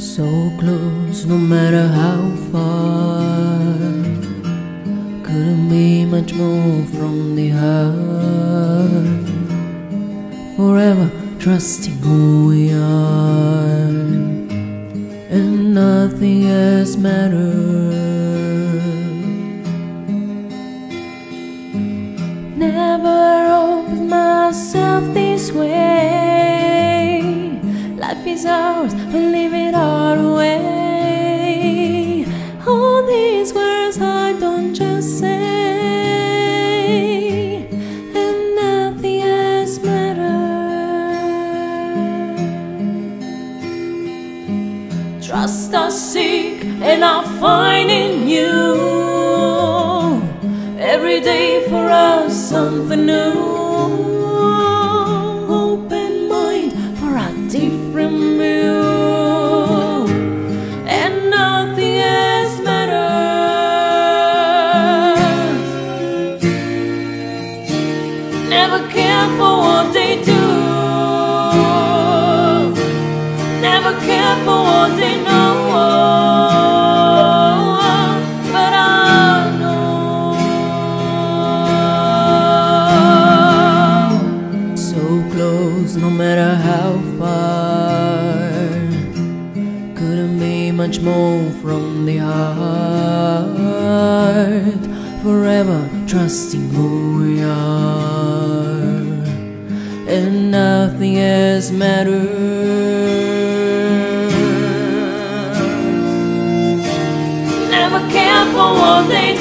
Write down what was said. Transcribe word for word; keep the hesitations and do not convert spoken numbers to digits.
So close, no matter how far, couldn't be much more from the heart. Forever trusting who we are, and nothing else matters. Never opened myself this way. Life is ours, we live it our way. All these words I don't just say, and nothing else matters. Trust or seek, and I'll find in you. Every day for us something new. Never care for what they do, never care for what they know, but I know. So close, no matter how far, couldn't be much more from the heart. Forever trusting who we are, and nothing else matters. Never care for what they do.